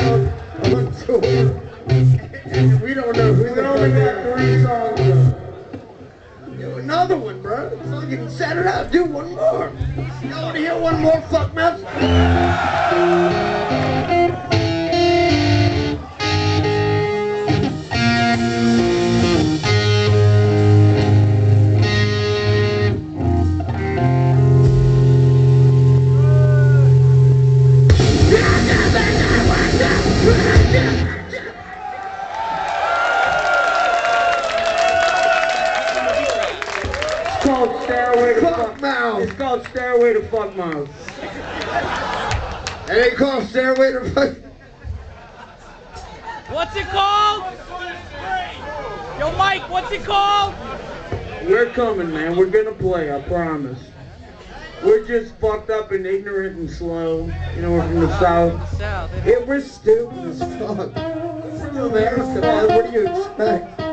out whatsoever. We don't know who they only got 3 songs left. Do another one, bro. So you can set it up. Do one more. Y'all want to hear one more Fuckmouth? It's called Stairway to Fuckmouth. It ain't called Stairway to Fuckmouth. What's it called? Yo, Mike, what's it called? We're coming, man. We're gonna play, I promise. We're just fucked up and ignorant and slow. You know, we're from the South. Yeah, we're stupid as fuck. We're from America, man. What do you expect?